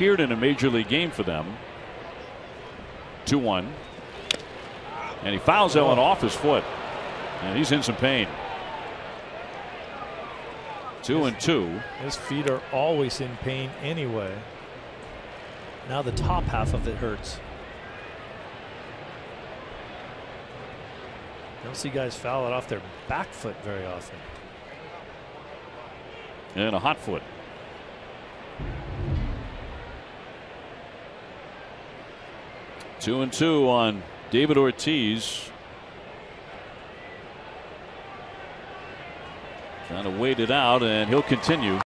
appeared in a major league game for them. 2-1. And he fouls Ellen off his foot. And he's in some pain. 2-2. His feet are always in pain anyway. Now the top half of it hurts. I don't see guys foul it off their back foot very often. And a hot foot. Two and two on David Ortiz. Trying to wait it out, and he'll continue.